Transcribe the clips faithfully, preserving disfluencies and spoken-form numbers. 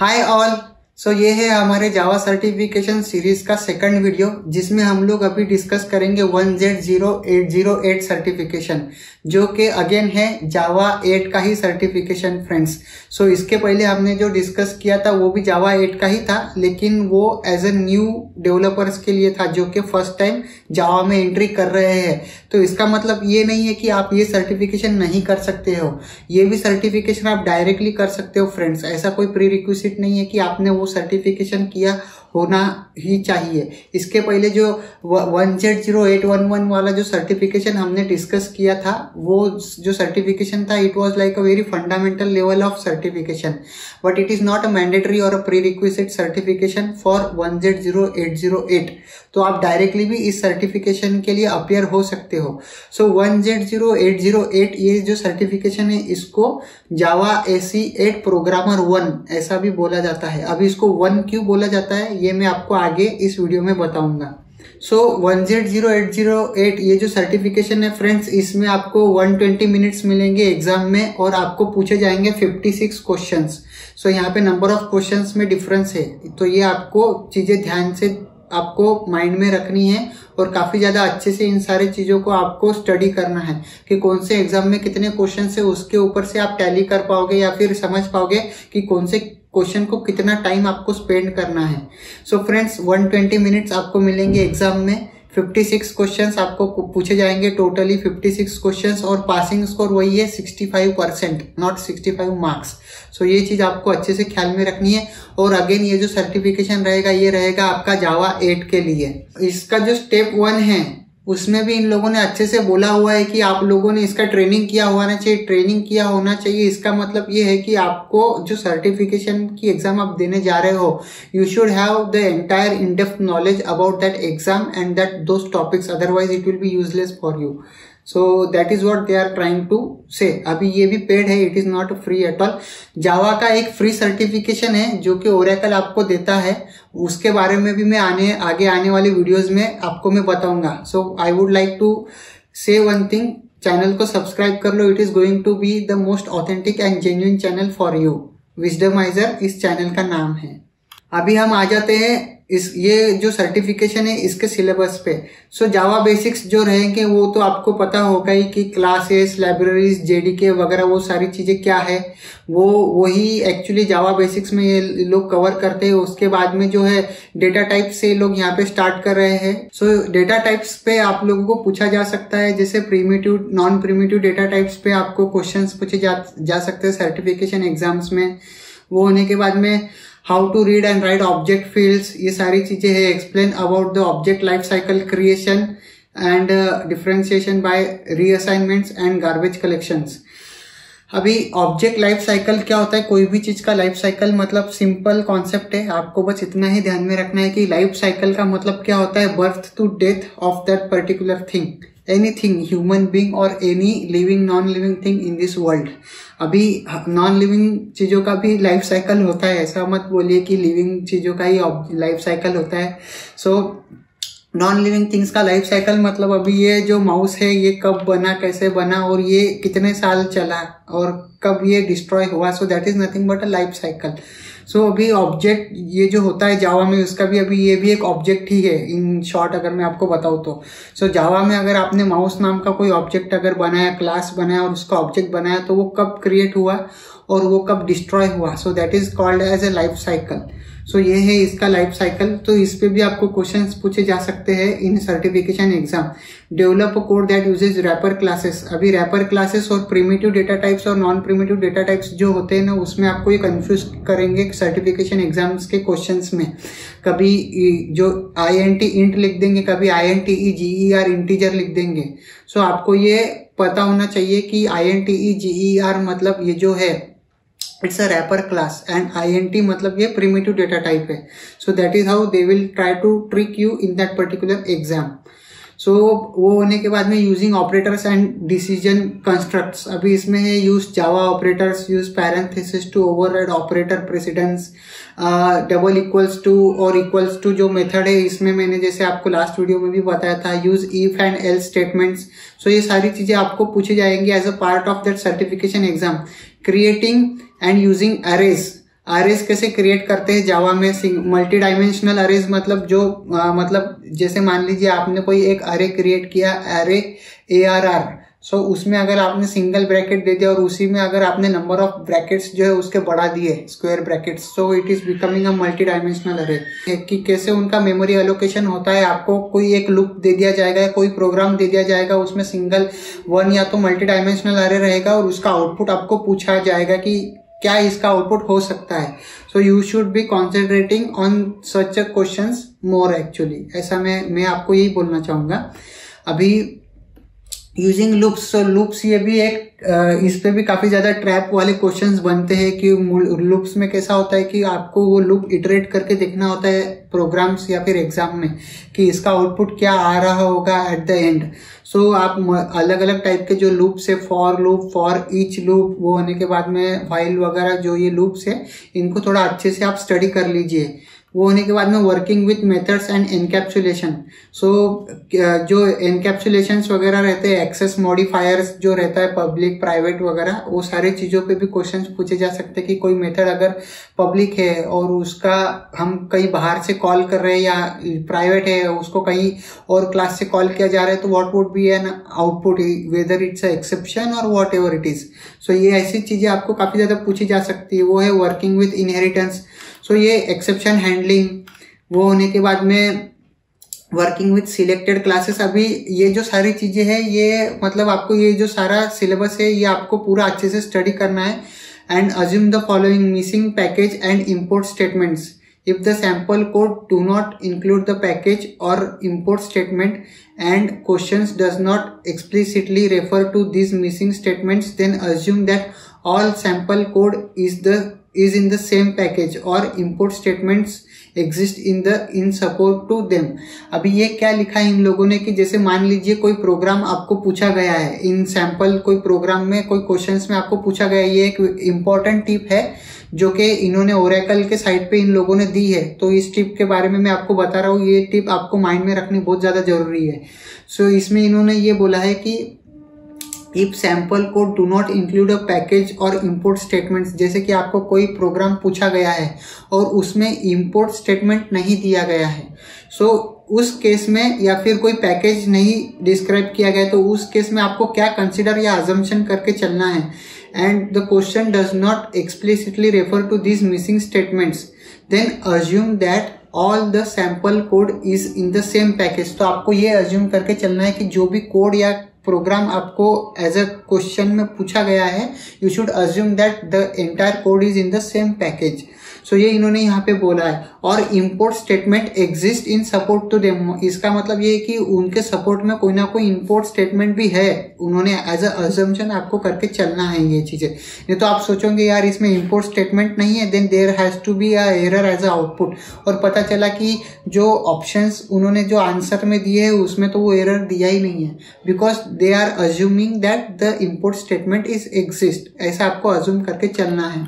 Hi all, सो ये है हमारे जावा सर्टिफिकेशन सीरीज का सेकंड वीडियो जिसमें हम लोग अभी डिस्कस करेंगे one Z zero eight zero eight certification जो कि अगेन है जावा एट का ही सर्टिफिकेशन फ्रेंड्स। सो so, इसके पहले हमने जो डिस्कस किया था वो भी जावा एट का ही था, लेकिन वो एज ए न्यू डेवलपर्स के लिए था जो कि फर्स्ट टाइम जावा में एंट्री कर रहे हैं। तो इसका मतलब ये नहीं है कि आप ये सर्टिफिकेशन नहीं कर सकते हो, ये भी सर्टिफिकेशन आप डायरेक्टली कर सकते हो फ्रेंड्स। ऐसा कोई प्री रिक्विजिट नहीं है कि आपने वो सर्टिफिकेशन किया होना ही चाहिए। इसके पहले जो one Z zero eight one one वाला जो सर्टिफिकेशन हमने डिस्कस किया था वो जो सर्टिफिकेशन था it was like a very fundamental level of certification, but it is not a mandatory और a prerequisite certification for one Z zero eight zero eight. तो आप डायरेक्टली भी इस सर्टिफिकेशन के लिए अपियर हो सकते हो। So one Z zero eight zero eight ये जो सर्टिफिकेशन है इसको Java SE eight programmer one ऐसा भी बोला जाता है। अभी इसको वन क्यों बोला जाता है ये मैं आपको आगे इस वीडियो में बताऊंगा। So one Z zero eight zero eight ये जो सर्टिफिकेशन है फ्रेंड्स इसमें आपको एक सौ बीस मिनट्स मिलेंगे एग्जाम में और आपको पूछे जाएंगे छप्पन क्वेश्चंस। सो so, यहाँ पे नंबर ऑफ क्वेश्चंस में डिफरेंस है, तो ये आपको चीजें ध्यान से आपको माइंड में रखनी है और काफ़ी ज़्यादा अच्छे से इन सारी चीज़ों को आपको स्टडी करना है कि कौन से एग्जाम में कितने क्वेश्चन है, उसके ऊपर से आप टैली कर पाओगे या फिर समझ पाओगे कि कौन से क्वेश्चन को कितना टाइम आपको स्पेंड करना है। सो फ्रेंड्स एक सौ बीस मिनट्स आपको मिलेंगे एग्जाम में, छप्पन क्वेश्चंस आपको पूछे जाएंगे, टोटली छप्पन क्वेश्चंस और पासिंग स्कोर वही है sixty five percent, not sixty five marks. So ये चीज़ आपको अच्छे से ख्याल में रखनी है। और अगेन ये जो सर्टिफिकेशन रहेगा ये रहेगा आपका जावा एट के लिए। इसका जो स्टेप वन है उसमें भी इन लोगों ने अच्छे से बोला हुआ है कि आप लोगों ने इसका ट्रेनिंग किया होना चाहिए, ट्रेनिंग किया होना चाहिए। इसका मतलब ये है कि आपको जो सर्टिफिकेशन की एग्जाम आप देने जा रहे हो you should have the entire in depth knowledge about that exam and that those topics, otherwise it will be useless for you. So that is what they are trying to say. अभी ये भी paid है, it is not free at all. Java का एक free certification है जो कि Oracle आपको देता है, उसके बारे में भी मैं आने आगे आने वाले वीडियोस में आपको मैं बताऊंगा। So I would like to say one thing, channel को सब्सक्राइब कर लो, it is going to be the most authentic and genuine channel for you. Wisdomizer इस चैनल का नाम है। अभी हम आ जाते हैं इस ये जो सर्टिफिकेशन है इसके सिलेबस पे। सो जावा बेसिक्स जो रहेंगे वो तो आपको पता होगा ही कि क्लासेस, लाइब्रेरीज, जेडीके वगैरह वो सारी चीज़ें क्या है, वो वही एक्चुअली जावा बेसिक्स में ये लोग कवर करते हैं। उसके बाद में जो है डेटा टाइप से लोग यहाँ पे स्टार्ट कर रहे हैं। सो डेटा टाइप्स पे आप लोगों को पूछा जा सकता है, जैसे primitive, non primitive data types पे आपको क्वेश्चन पूछे जा, जा सकते हैं सर्टिफिकेशन एग्जाम्स में। वो होने के बाद में how to read and write object fields ये सारी चीज़ें हैं, explain about the object life cycle, creation and differentiation by reassignments and garbage collections. अभी ऑब्जेक्ट लाइफ साइकिल क्या होता है, कोई भी चीज़ का लाइफ साइकिल मतलब सिंपल कॉन्सेप्ट है, आपको बस इतना ही ध्यान में रखना है कि लाइफ साइकिल का मतलब क्या होता है, birth to death of that particular thing, anything human being और any living non living thing in this world. अभी नॉन लिविंग चीज़ों का भी लाइफ साइकिल होता है, ऐसा मत बोलिए कि लिविंग चीज़ों का ही लाइफ साइकिल होता है। सो नॉन लिविंग थिंग्स का लाइफ साइकिल मतलब अभी ये जो माउस है ये कब बना, कैसे बना और ये कितने साल चला और कब ये डिस्ट्रॉय हुआ। So that is nothing but a life cycle. So so, अभी ऑब्जेक्ट ये जो होता है जावा में उसका भी अभी ये भी एक ऑब्जेक्ट ही है इन शॉर्ट, अगर मैं आपको बताऊँ तो। सो so, जावा में अगर आपने माउस नाम का कोई ऑब्जेक्ट अगर बनाया, क्लास बनाया और उसका ऑब्जेक्ट बनाया तो वो कब क्रिएट हुआ और वो कब डिस्ट्रॉय हुआ, so that is called as a life cycle. So ये है इसका लाइफ साइकिल। तो इस पे भी आपको क्वेश्चंस पूछे जा सकते हैं in certification exam. Develop a code that uses wrapper classes. अभी रैपर क्लासेस और प्रीमिटिव डेटा टाइप्स और नॉन प्रीमिटिव डेटा टाइप्स जो होते हैं ना उसमें आपको ये कंफ्यूज करेंगे सर्टिफिकेशन एग्जाम्स के क्वेश्चंस में। कभी जो आई एन टी इंट लिख देंगे, कभी I N T E G E R integer लिख देंगे। सो आपको ये पता होना चाहिए कि I N T E G E R मतलब ये जो है it's a wrapper class and I N T मतलब ये प्रीमिटिव डेटा टाइप है। So that is how they will try to trick you in that particular exam. So वो होने के बाद में using operators and decision constructs. अभी इसमें है use Java operators, use parenthesis to override operator precedence, double equals to और equals to जो मेथड है इसमें मैंने जैसे आपको लास्ट वीडियो में भी बताया था, use if and else statements. So ये सारी चीज़ें आपको पूछी जाएंगी as a part of that certification exam. Creating and using arrays. Arrays कैसे क्रिएट करते हैं जावा में। मल्टी डायमेंशनल अरेज मतलब जो आ, मतलब जैसे मान लीजिए आपने कोई एक अरे क्रिएट किया, अरे ए आर आर, सो उसमें अगर आपने सिंगल ब्रैकेट दे दिया और उसी में अगर आपने नंबर ऑफ ब्रैकेट्स जो है उसके बढ़ा दिए square brackets, so it is becoming a multi dimensional array. कि कैसे उनका मेमोरी एलोकेशन होता है, आपको कोई एक लूप दे दिया जाएगा, कोई प्रोग्राम दे दिया जाएगा, उसमें सिंगल वन या तो मल्टी डायमेंशनल अरे रहेगा और उसका आउटपुट आपको पूछा जाएगा कि क्या इसका आउटपुट हो सकता है। So you should be concentrating on such a question more actually, ऐसा मैं मैं आपको यही बोलना चाहूँगा। अभी यूजिंग लूप्स, तो लूप्स ये भी एक, इस पे भी काफ़ी ज़्यादा ट्रैप वाले क्वेश्चंस बनते हैं कि लूप्स में कैसा होता है कि आपको वो लूप इटरेट करके देखना होता है प्रोग्राम्स या फिर एग्जाम में कि इसका आउटपुट क्या आ रहा होगा एट द एंड। सो आप अलग अलग टाइप के जो लूप्स है, for loop, for each loop, वो होने के बाद में व्हाइल वगैरह, जो ये लूप्स है इनको थोड़ा अच्छे से आप स्टडी कर लीजिए। वो होने के बाद में working with methods and encapsulation, so जो एनकैप्सुलेशंस वगैरह रहते हैं, एक्सेस मॉडिफायर्स जो रहता है पब्लिक प्राइवेट वगैरह, वो सारे चीज़ों पे भी क्वेश्चंस पूछे जा सकते हैं कि कोई मेथड अगर पब्लिक है और उसका हम कहीं बाहर से कॉल कर रहे हैं या प्राइवेट है उसको कहीं और क्लास से कॉल किया जा रहा है, तो what would be an output, whether it's a exception और व्हाट एवर इट इज़। सो ये ऐसी चीज़ें आपको काफ़ी ज़्यादा पूछी जा सकती है। वो है working with inheritance, so so, ये एक्सेप्शन हैंडलिंग। वो होने के बाद में वर्किंग विथ सिलेक्टेड क्लासेस। अभी ये जो सारी चीज़ें हैं, ये मतलब आपको ये जो सारा सिलेबस है ये आपको पूरा अच्छे से स्टडी करना है। And assume the following, missing package and import statements, if the sample code do not include the package और import statement and questions does not explicitly refer to this missing statements, then assume that all sample code is the is in the same package or import statements exist in the in support to them। अभी ये क्या लिखा है इन लोगों ने कि जैसे मान लीजिए कोई प्रोग्राम आपको पूछा गया है इन सैम्पल, कोई प्रोग्राम में कोई क्वेश्चंस में आपको पूछा गया है, ये एक इम्पॉर्टेंट टिप है जो कि इन्होंने ओरेकल के साइट पे इन लोगों ने दी है, तो इस टिप के बारे में मैं आपको बता रहा हूँ। ये टिप आपको माइंड में रखनी बहुत ज़्यादा ज़रूरी है। सो so, इसमें इन्होंने ये बोला है कि if sample code do not include a package और इम्पोर्ट स्टेटमेंट्स, जैसे कि आपको कोई प्रोग्राम पूछा गया है और उसमें इम्पोर्ट स्टेटमेंट नहीं दिया गया है, सो उस केस में, या फिर कोई पैकेज नहीं डिस्क्राइब किया गया, तो उस केस में आपको क्या कंसिडर या अजम्पशन करके चलना है। And the question does not explicitly refer to this missing statements, then assume that all the sample code is in the same package. तो आपको ये अज्यूम करके चलना है कि जो भी कोड या प्रोग्राम आपको एज अ क्वेश्चन में पूछा गया है, you should assume that the entire code is in the same package. So ये इन्होंने यहाँ पे बोला है। और import statement exist in support to them, इसका मतलब ये है कि उनके सपोर्ट में कोई ना कोई इम्पोर्ट स्टेटमेंट भी है, उन्होंने एज अ अजम्पशन आपको करके चलना है ये चीज़ें। नहीं तो आप सोचोगे यार इसमें इम्पोर्ट स्टेटमेंट नहीं है, then there has to be a error as a output, और पता चला कि जो ऑप्शंस उन्होंने जो आंसर में दिए है उसमें तो वो एरर दिया ही नहीं है, because they are assuming that the import statement is exist, ऐसा आपको अज्यूम करके चलना है।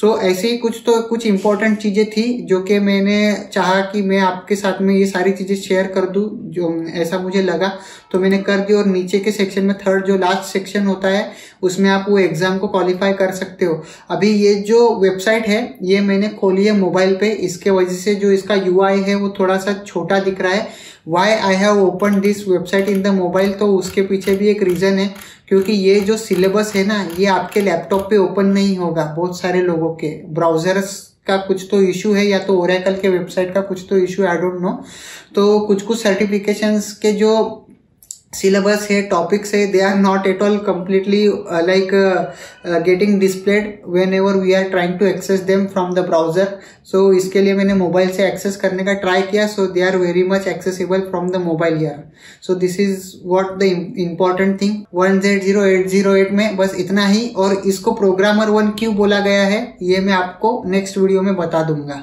सो so, ऐसे ही कुछ तो कुछ इंपॉर्टेंट चीज़ें थी जो कि मैंने चाहा कि मैं आपके साथ में ये सारी चीज़ें शेयर कर दूं, जो ऐसा मुझे लगा तो मैंने कर दी। और नीचे के सेक्शन में थर्ड जो लास्ट सेक्शन होता है उसमें आप वो एग्ज़ाम को क्वालिफाई कर सकते हो। अभी ये जो वेबसाइट है ये मैंने खोली है मोबाइल पे, इसके वजह से जो इसका यूआई है वो थोड़ा सा छोटा दिख रहा है। Why I have open this website in the mobile, तो उसके पीछे भी एक रीज़न है, क्योंकि ये जो सिलेबस है ना ये आपके लैपटॉप पे ओपन नहीं होगा। बहुत सारे लोगों के ब्राउज़र्स का कुछ तो इशू है, या तो ओरेकल के वेबसाइट का कुछ तो इशू है, आई डोंट नो। तो कुछ कुछ सर्टिफिकेशंस के जो सिलेबस है, टॉपिक्स है, they are not at all completely like getting displayed whenever we are trying to access them from the browser. So इसके लिए मैंने मोबाइल से एक्सेस करने का ट्राई किया, so they are very much accessible from the mobile यार। So this is what the important thing one Z zero eight zero eight में बस इतना ही। और इसको प्रोग्रामर वन क्यों बोला गया है ये मैं आपको नेक्स्ट वीडियो में बता दूंगा।